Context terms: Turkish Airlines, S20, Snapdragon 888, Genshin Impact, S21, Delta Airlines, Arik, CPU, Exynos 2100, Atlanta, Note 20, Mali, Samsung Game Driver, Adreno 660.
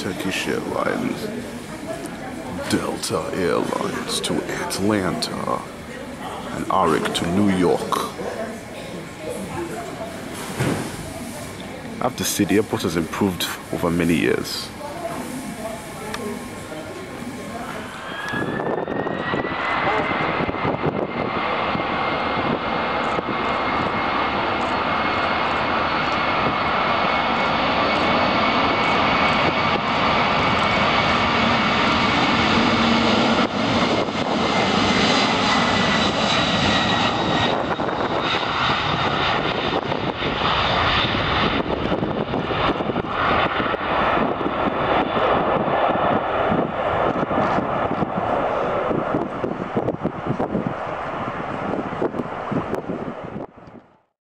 Turkish Airlines, Delta Airlines to Atlanta, and Arik to New York. The city airport has improved over many years.